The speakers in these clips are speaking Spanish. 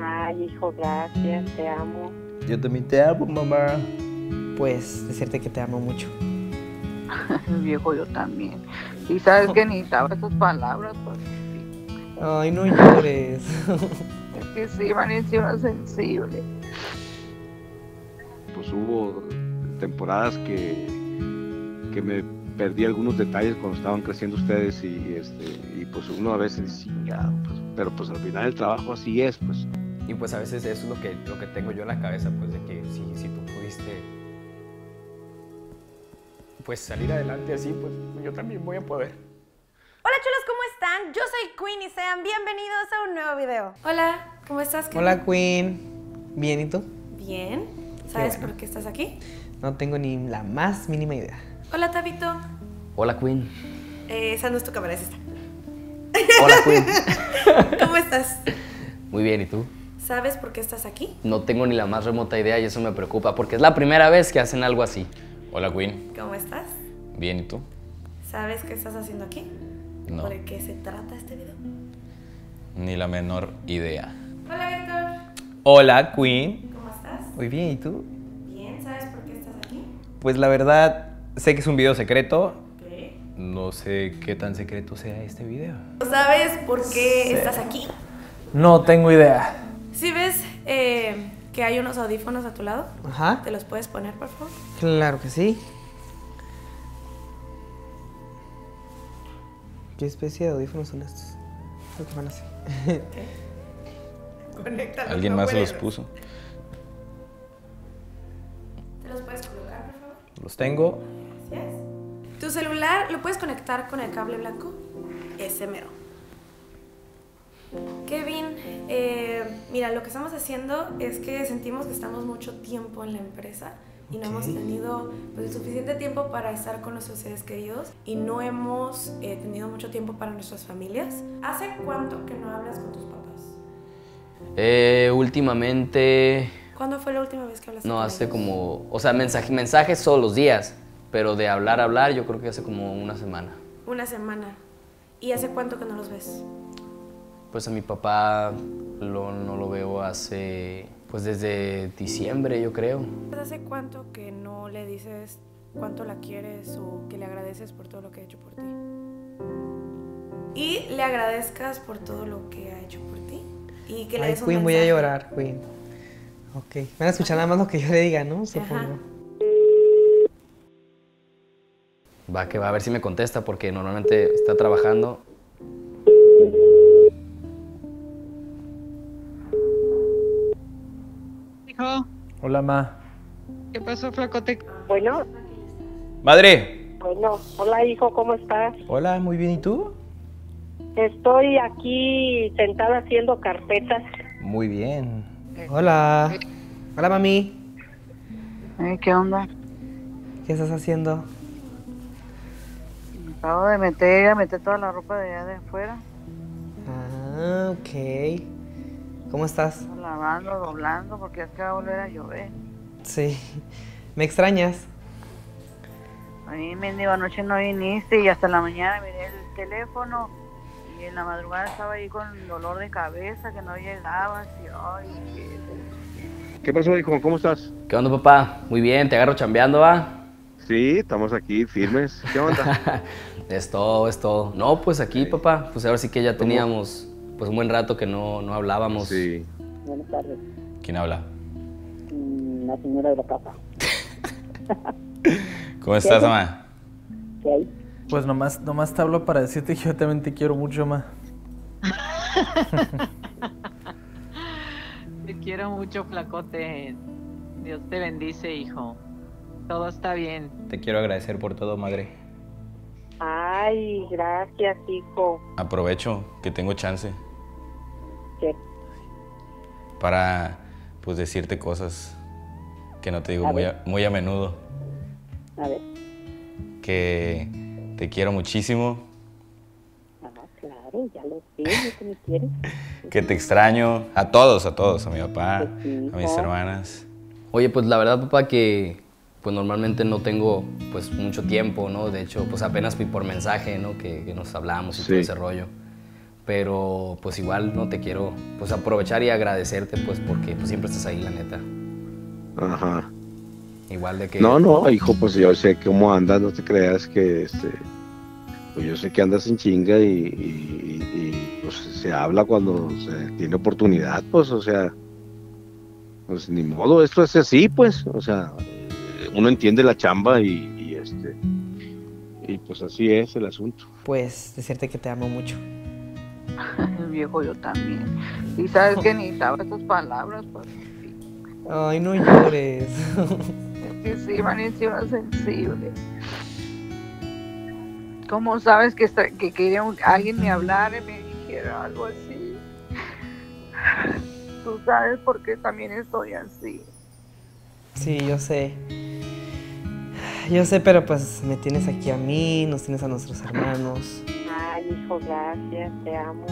Ay, hijo, gracias, te amo. Yo también te amo, mamá. Pues, decirte que te amo mucho. Viejo, yo también. Y sabes que necesitaba esas palabras, pues. Ay, no llores. Es que sí, Vanessa era sensible. Pues hubo temporadas que me perdí algunos detalles cuando estaban creciendo ustedes y pues uno a veces dice, ya, pues, pero pues al final el trabajo así es, pues. Y pues a veces eso es lo que tengo yo en la cabeza, pues de que si tú pudiste pues salir adelante así, pues yo también voy a poder. Hola chulos, ¿cómo están? Yo soy Queen y sean bienvenidos a un nuevo video. Hola, ¿cómo estás, Queen? Hola, Queen. Bien, ¿y tú? Bien. ¿Sabes por qué estás aquí? No tengo ni la más mínima idea. Hola, Tabito. Hola, Queen. Esa no es tu cámara, es esta. Hola, Queen. ¿Cómo estás? Muy bien, ¿y tú? ¿Sabes por qué estás aquí? No tengo ni la más remota idea y eso me preocupa porque es la primera vez que hacen algo así. Hola, Queen. ¿Cómo estás? Bien, ¿y tú? ¿Sabes qué estás haciendo aquí? No. ¿Por qué se trata este video? Ni la menor idea. Hola, Víctor. Hola, Queen. ¿Cómo estás? Muy bien, ¿y tú? Bien, ¿sabes por qué estás aquí? Pues la verdad... sé que es un video secreto. ¿Qué? No sé qué tan secreto sea este video. ¿Sabes por qué estás aquí? No tengo idea. ¿Sí ves que hay unos audífonos a tu lado? Ajá. ¿Te los puedes poner, por favor? Claro que sí. ¿Qué especie de audífonos son estos? Creo que van así. ¿Qué? Conéctalos. Alguien más se los puso. ¿Te los puedes colocar, por favor? Los tengo. Tu celular lo puedes conectar con el cable blanco, ese mero. Kevin, mira, lo que estamos haciendo es que sentimos que estamos mucho tiempo en la empresa y no hemos tenido pues, el suficiente tiempo para estar con nuestros seres queridos y no hemos tenido mucho tiempo para nuestras familias. ¿Hace cuánto que no hablas con tus papás? Últimamente... ¿Cuándo fue la última vez que hablaste con ellos? No, hace como... o sea, mensajes todos los días. Pero de hablar a hablar, yo creo que hace como una semana. ¿Una semana? ¿Y hace cuánto que no los ves? Pues a mi papá no lo veo hace... pues desde diciembre, yo creo. ¿Hace cuánto que no le dices cuánto la quieres o que le agradeces por todo lo que ha hecho por ti? Y le agradezcas por todo lo que ha hecho por ti. Y que le des un mensaje. Queen, voy a llorar, Queen. Ok. Me van a escuchar nada más lo que yo le diga, ¿no? Supongo. Ajá. Va que va, a ver si me contesta, porque normalmente está trabajando. Hijo. Hola, ma. ¿Qué pasó, flacote? Bueno. Madre. Bueno, hola, hijo, ¿cómo estás? Hola, muy bien, ¿y tú? Estoy aquí sentada haciendo carpetas. Muy bien. Hola. Hola, mami. ¿Qué onda? ¿Qué estás haciendo? Acabo de meter toda la ropa de allá de afuera. Ah, ok. ¿Cómo estás? Lavando, doblando, porque es que va a volver a llover. Sí. ¿Me extrañas? Ay, mendigo, anoche no viniste y hasta la mañana miré el teléfono y en la madrugada estaba ahí con dolor de cabeza, que no llegabas y ay. ¿Qué pasó, hijo? ¿Cómo estás? ¿Qué onda, papá? Muy bien, te agarro chambeando, ¿va? Sí, estamos aquí, firmes. ¿Qué onda? Es todo. No, pues aquí, papá, pues ahora sí que ya teníamos pues un buen rato que no hablábamos. Sí. Buenas tardes. ¿Quién habla? La señora de la casa. ¿Cómo estás, mamá? ¿Qué hay? Pues nomás te hablo para decirte que yo también te quiero mucho, mamá. Te quiero mucho, flacote. Dios te bendice, hijo. Todo está bien. Te quiero agradecer por todo, madre. Ay, gracias, hijo. Aprovecho que tengo chance. ¿Qué? Para, pues, decirte cosas que no te digo muy a menudo. A ver. Que te quiero muchísimo. Ah, claro, ya lo sé, que me quieres. Que te extraño. A todos. A mi papá, a mis hermanas. Oye, pues, la verdad, papá, que... pues normalmente no tengo pues mucho tiempo, ¿no? De hecho, pues apenas por mensaje, ¿no? Que nos hablamos y todo ese rollo. pero pues igual no te quiero pues aprovechar y agradecerte pues porque pues, siempre estás ahí, la neta. Ajá. Igual de que... No, no, hijo, pues yo sé cómo andas, no te creas que pues yo sé que andas en chinga y pues se habla cuando se tiene oportunidad, pues, o sea, pues ni modo, esto es así, pues, o sea, uno entiende la chamba y pues así es el asunto. Pues decirte que te amo mucho. El viejo, yo también. Y sabes que necesitaba esas palabras, pues. Ay, no llores. Sí, van encima sensible. ¿Cómo sabes que quería alguien me hablara y me dijera algo así? Tú sabes por qué también estoy así. Sí, yo sé. Yo sé, pero pues me tienes aquí a mí, nos tienes a nuestros hermanos. Ay, hijo, gracias, te amo.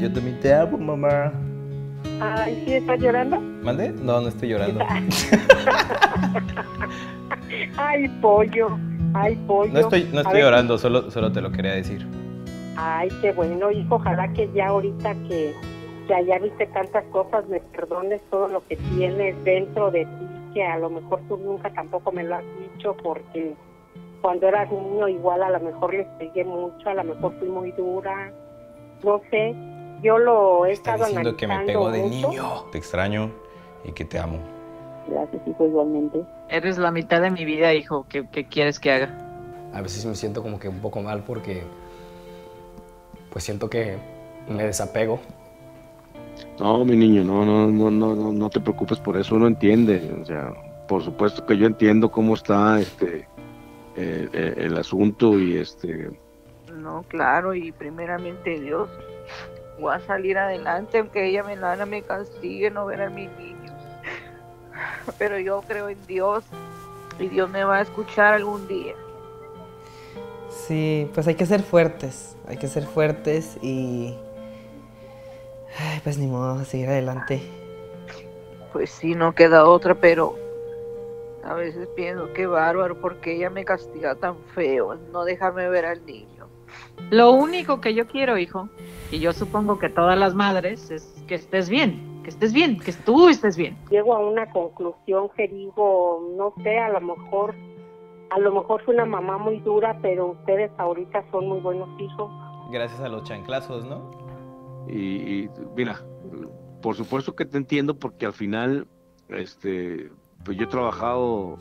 Yo también te amo, mamá. Ay, ¿sí estás llorando? ¿Mande? No, no estoy llorando. Ay, pollo, ay, pollo. No estoy llorando, solo te lo quería decir. Ay, qué bueno, hijo, ojalá que ya ahorita que allá viste tantas cosas, me perdones todo lo que tienes dentro de ti, que a lo mejor tú nunca tampoco me lo has dicho, porque cuando eras niño igual a lo mejor les pegué mucho, a lo mejor fui muy dura, no sé. Yo lo he estado analizando. Diciendo que me pegó de niño. Te extraño y que te amo. Gracias, hijo, igualmente. Eres la mitad de mi vida, hijo. ¿Qué quieres que haga? A veces me siento como que un poco mal porque... pues siento que me desapego. No, mi niño, no te preocupes por eso. Uno entiende. O sea, por supuesto que yo entiendo cómo está el asunto y No, claro, y primeramente Dios... voy a salir adelante, aunque ella me lana, me castigue, no ver a mis niños. Pero yo creo en Dios y Dios me va a escuchar algún día. Sí, pues hay que ser fuertes, y pues ni modo, a seguir adelante. Pues sí, no queda otra, pero a veces pienso que bárbaro, porque ella me castiga tan feo, no dejarme ver al niño. Lo único que yo quiero, hijo, y yo supongo que todas las madres, es que estés bien, que tú estés bien. Llego a una conclusión que digo, no sé, a lo mejor fue una mamá muy dura, pero ustedes ahorita son muy buenos hijos. Gracias a los chanclazos, ¿no? Y mira, por supuesto que te entiendo, porque al final, pues yo he trabajado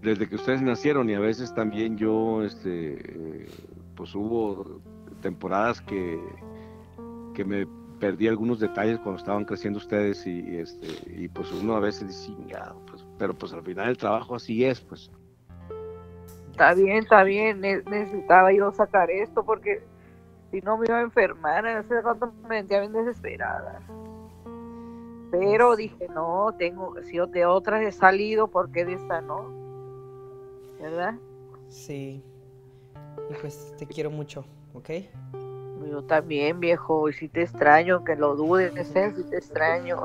desde que ustedes nacieron y a veces también yo, pues hubo temporadas que me perdí algunos detalles cuando estaban creciendo ustedes y pues uno a veces dice, pues, pero pues al final el trabajo así es, pues. Está bien, necesitaba yo sacar esto porque si no me iba a enfermar, en ese rato me sentía bien desesperada. Pero dije, no, si de otras he salido, ¿por qué de esta no? ¿Verdad? Sí. Y pues te quiero mucho, ¿ok? Yo también, viejo, y si te extraño, que lo dudes, si te extraño.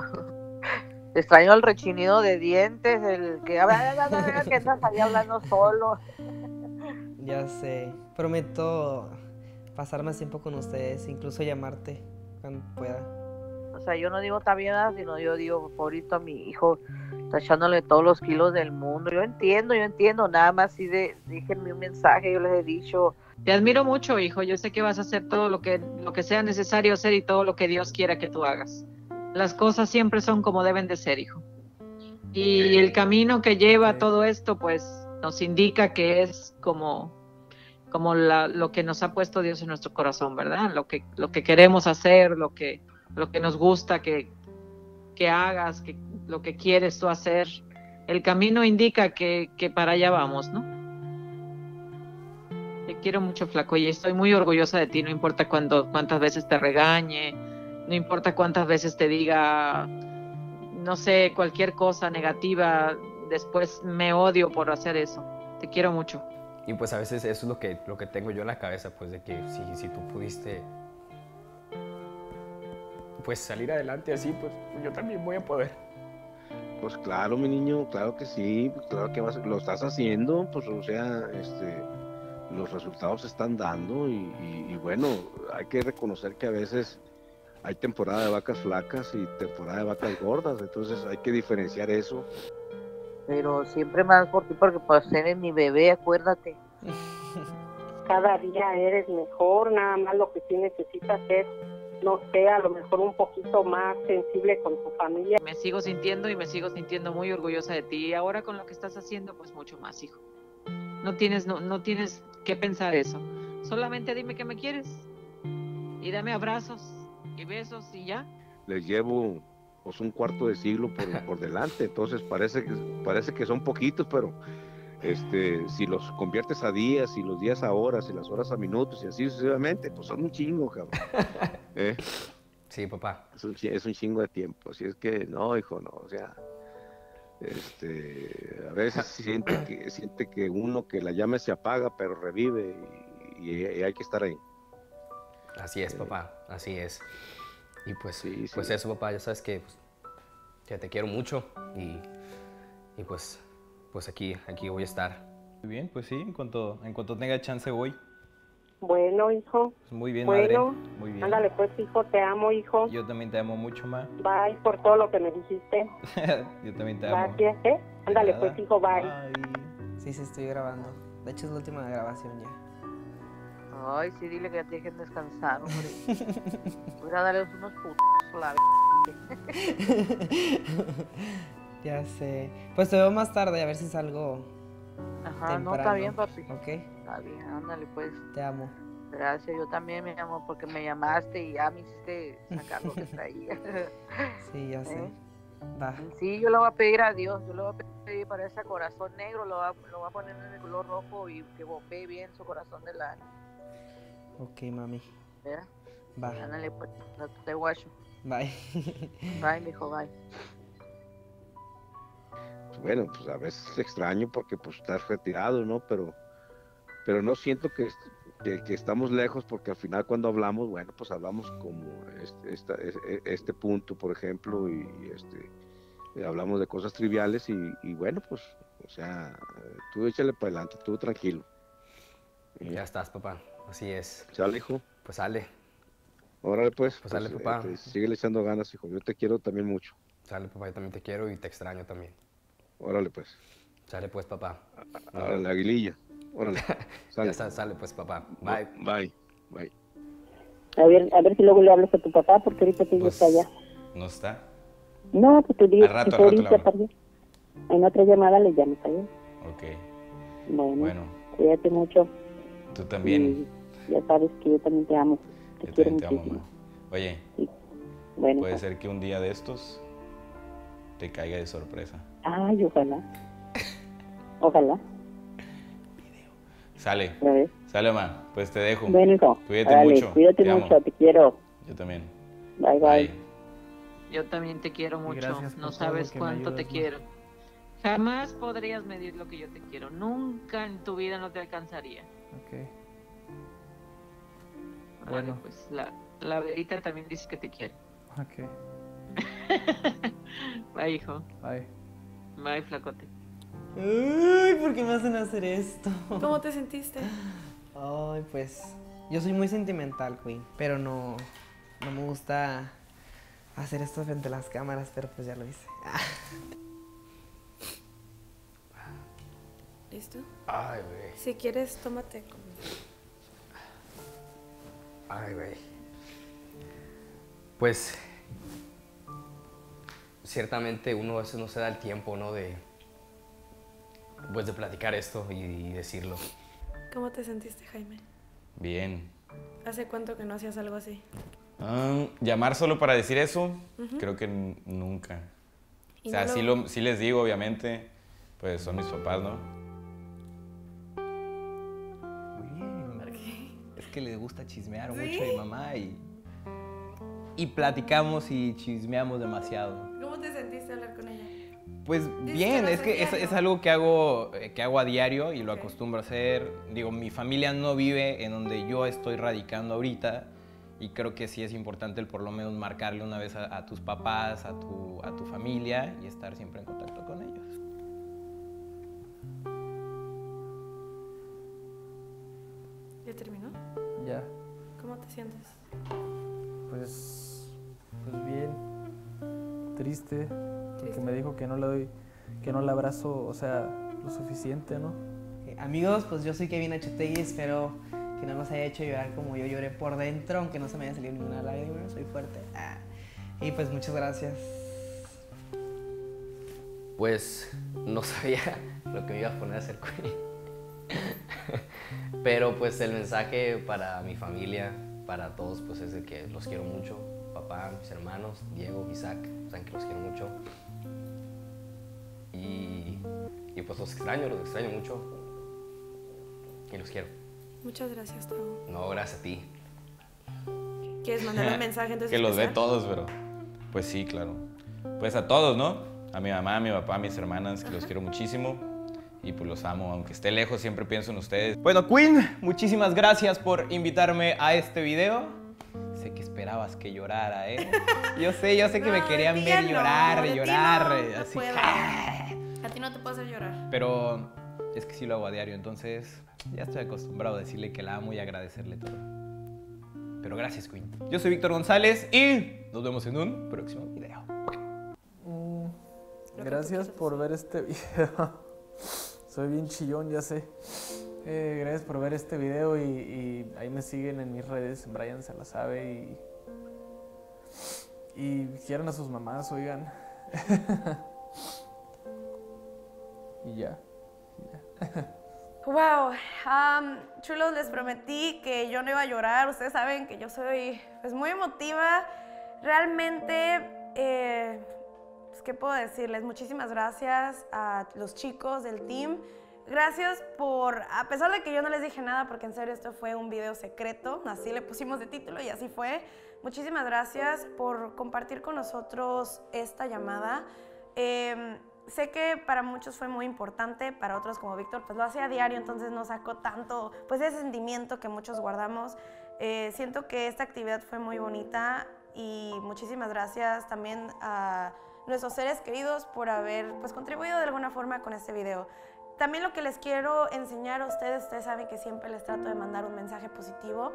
Te extraño el rechinido de dientes, el que andas ahí hablando solo. Ya sé, prometo pasar más tiempo con ustedes, incluso llamarte cuando pueda. O sea, yo no digo tabiedad, sino yo digo, favorito a mi hijo, está echándole todos los kilos del mundo. Yo entiendo, nada más sí déjenme un mensaje, yo les he dicho. Te admiro mucho, hijo, yo sé que vas a hacer todo lo que sea necesario hacer y todo lo que Dios quiera que tú hagas. Las cosas siempre son como deben de ser, hijo. Y el camino que lleva todo esto, pues, nos indica que es como lo que nos ha puesto Dios en nuestro corazón, ¿verdad? Lo que queremos hacer, lo que nos gusta que hagas, lo que quieres tú hacer. El camino indica que para allá vamos, ¿no? Te quiero mucho, flaco, y estoy muy orgullosa de ti. No importa cuántas veces te regañe, no importa cuántas veces te diga, no sé, cualquier cosa negativa, después me odio por hacer eso. Te quiero mucho. Y pues a veces eso es lo que tengo yo en la cabeza, pues de que si tú pudiste... pues salir adelante así, pues yo también voy a poder. Pues claro, mi niño, claro que sí, claro que lo estás haciendo, pues o sea, los resultados se están dando y bueno, hay que reconocer que a veces hay temporada de vacas flacas y temporada de vacas gordas, entonces hay que diferenciar eso. Pero siempre más por ti, porque pues eres mi bebé, acuérdate. Cada día eres mejor, nada más lo que sí necesitas es, no sé, a lo mejor un poquito más sensible con tu familia. Me sigo sintiendo y me sigo sintiendo muy orgullosa de ti, y ahora con lo que estás haciendo, pues mucho más, hijo. No tienes que pensar eso, solamente dime que me quieres, y dame abrazos y besos y ya. Les llevo pues un cuarto de siglo por delante, entonces parece que son poquitos, pero... si los conviertes a días, y los días a horas, y las horas a minutos, y así sucesivamente, pues son un chingo, cabrón. Sí, papá. Es un chingo de tiempo, así es que no, hijo, no, o sea, a veces siente que uno que la llama se apaga, pero revive, y hay que estar ahí. Así es, papá, así es. Y pues, sí, pues sí. Eso, papá, ya sabes que, pues, que te quiero mucho, y pues... Pues aquí voy a estar. Muy bien, pues sí, en cuanto tenga chance voy. Bueno, hijo. Pues muy bien, bueno, madre. Muy bien. Ándale pues, hijo, te amo, hijo. Yo también te amo mucho, ma. Bye, por todo lo que me dijiste. Yo también te amo. Gracias, ¿eh? Ándale pues, hijo, bye. Bye. Sí, estoy grabando. De hecho, es la última grabación ya. Ay, sí, dile que ya te dejen descansar, hombre. Voy a darles unos putos a la b****. Ya sé. Pues te veo más tarde, a ver si salgo. Ajá, temprano. No, está bien, papi. Ok. Está bien, ándale, pues. Te amo. Gracias, yo también me amo porque me llamaste y ya me hiciste sacar lo que traía. Sí, ya sé. Va. Sí, yo le voy a pedir a Dios, yo le voy a pedir para ese corazón negro, lo voy a poner en el color rojo y que bombee bien su corazón de lana. Ok, mami. ¿Ya? Va. Ándale, pues, te guacho. Bye. Bye, mijo, bye. Bueno, pues a veces es extraño porque pues estás retirado, ¿no? Pero no siento que estamos lejos, porque al final cuando hablamos, bueno, pues hablamos como este punto, por ejemplo, y hablamos de cosas triviales y bueno, pues, o sea, tú échale para adelante, tú tranquilo. Ya estás, papá, así es. Sale, hijo. Pues sale. Órale, pues. Pues sale, papá. Síguele echando ganas, hijo, yo te quiero también mucho. Sale, papá, yo también te quiero y te extraño también. Órale, pues. Sale, pues, papá. Órale, aguililla. Órale. Sale. Ya está, sale, pues, papá. Bye. Bye. Bye. A ver si luego le hablas a tu papá, porque ahorita tú pues, está allá. ¿No está? No, pues te digo que ahorita para allá. En otra llamada le llamas allá. Ok. Bueno. Cuídate mucho. Tú también. Y ya sabes que yo también te amo. Te quiero muchísimo. Te amo, ma. Oye, sí. Bueno, puede ser que un día de estos te caiga de sorpresa. Ay, ojalá. Ojalá. Sale. Sale, ma. Pues te dejo. Bueno, hijo. Cuídate mucho. Cuídate mucho, te quiero. Yo también. Bye, bye. Yo también te quiero mucho. No sabes cuánto te quiero. Jamás podrías medir lo que yo te quiero. Nunca en tu vida no te alcanzaría. Ok. Bueno, pues la verita también dice que te quiere. Ok. Bye, hijo. Bye. Ay, flacote. Uy, ¿por qué me hacen hacer esto? ¿Cómo te sentiste? Ay, pues, yo soy muy sentimental, Queen, pero no me gusta hacer esto frente a las cámaras, pero pues ya lo hice. ¿Listo? Ay, güey. Si quieres, tómate conmigo. Ay, güey. Pues... Ciertamente uno a veces no se da el tiempo, ¿no? De platicar esto y decirlo. ¿Cómo te sentiste, Jaime? Bien. ¿Hace cuánto que no hacías algo así? Llamar solo para decir eso, creo que nunca. O sea, no sí les digo, obviamente, pues son mis papás, ¿no? Muy bien. ¿Por qué? Es que les gusta chismear mucho a mi mamá y platicamos y chismeamos demasiado. ¿Cómo te sentiste hablar con ella? Pues bien, es que es algo que hago a diario y lo acostumbro a hacer. Digo, mi familia no vive en donde yo estoy radicando ahorita y creo que sí es importante el por lo menos marcarle una vez a tus papás, a tu familia y estar siempre en contacto con ellos. ¿Ya terminó? Ya. ¿Cómo te sientes? Pues bien. Triste. Porque me dijo que no le doy, que no le abrazo, o sea, lo suficiente, ¿no? Amigos, pues yo soy Kevin Achutegui, espero que no los haya hecho llorar como yo lloré por dentro, aunque no se me haya salido ninguna lágrima, soy fuerte. Y pues muchas gracias. Pues no sabía lo que me iba a poner a hacer, Queen. Pero pues el mensaje para mi familia, para todos, pues es de que los quiero mucho. Papá, mis hermanos, Diego, Isaac, saben que los quiero mucho. Y pues los extraño mucho. Y los quiero. Muchas gracias, Diego. No, gracias a ti. ¿Quieres mandar un mensaje entonces? Que los ve todos, pero... Pues sí, claro. Pues a todos, ¿no? A mi mamá, a mi papá, a mis hermanas, que los quiero muchísimo. Y pues los amo, aunque esté lejos, siempre pienso en ustedes. Bueno, Queen, muchísimas gracias por invitarme a este video. Sé que esperabas que llorara, ¿eh? Yo sé que no, me querían ver llorar, no, así. A ti no te puedo hacer llorar. Pero es que sí lo hago a diario, entonces ya estoy acostumbrado a decirle que la amo y agradecerle todo. Pero gracias, Queen. Yo soy Víctor González y nos vemos en un próximo video. Gracias por ver este video. Soy bien chillón, ya sé. Gracias por ver este video y ahí me siguen en mis redes, Bryan Se La Sabe, y quieran a sus mamás, oigan. Y ya. Wow, chulos, les prometí que yo no iba a llorar. Ustedes saben que yo soy pues, muy emotiva. Realmente, pues, ¿qué puedo decirles? Muchísimas gracias a los chicos del team. Gracias por, a pesar de que yo no les dije nada, porque en serio esto fue un video secreto, así le pusimos de título y así fue. Muchísimas gracias por compartir con nosotros esta llamada. Sé que para muchos fue muy importante, para otros como Víctor, pues lo hacía a diario, entonces no sacó tanto, pues ese sentimiento que muchos guardamos. Siento que esta actividad fue muy bonita y muchísimas gracias también a nuestros seres queridos por haber pues, contribuido de alguna forma con este video. También lo que les quiero enseñar a ustedes, ustedes saben que siempre les trato de mandar un mensaje positivo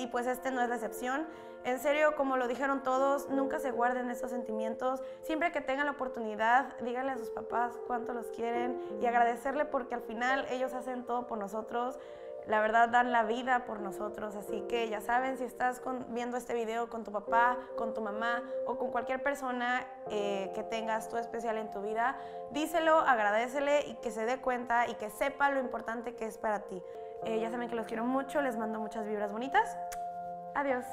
y pues este no es la excepción. En serio, como lo dijeron todos, nunca se guarden estos sentimientos. Siempre que tengan la oportunidad, díganle a sus papás cuánto los quieren y agradecerle porque al final ellos hacen todo por nosotros. La verdad, dan la vida por nosotros. Así que ya saben, si estás viendo este video con tu papá, con tu mamá o con cualquier persona que tengas tú especial en tu vida, díselo, agradécele y que se dé cuenta y que sepa lo importante que es para ti. Ya saben que los quiero mucho, les mando muchas vibras bonitas. Adiós.